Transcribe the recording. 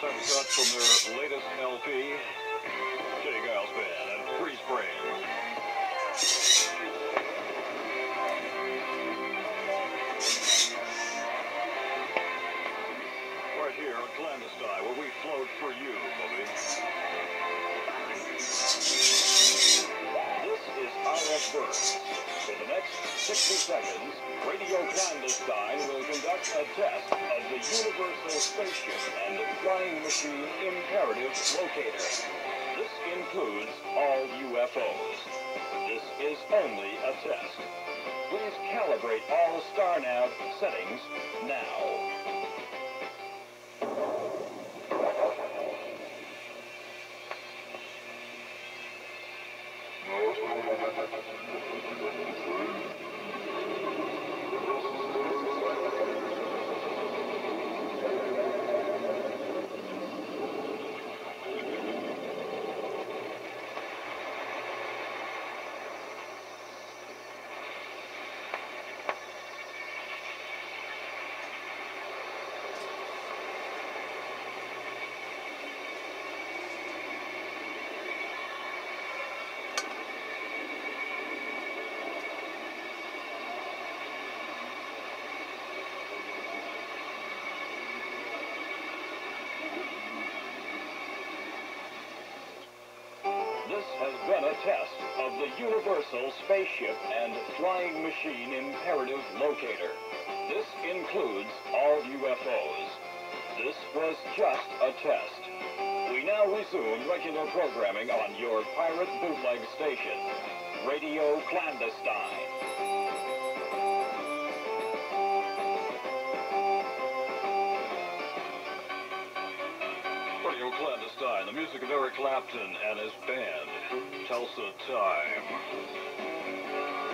Time to cut from their latest LP, Jay Giles Band and Free Spring. Right here on Clandestine, where we float for you, Bobby. This is RF Burns. For the next 60 seconds, Radio Clandestine will conduct a test of the Universal Spaceship and Flying Machine Imperative Locator. This includes all UFOs. This is only a test. Please calibrate all StarNav settings now. This has been a test of the Universal Spaceship and Flying Machine Imperative Locator. This includes all UFOs. This was just a test. We now resume regular programming on your pirate bootleg station, Radio Clandestine. Radio Clandestine, the music of Eric Clapton and his band. Tulsa time.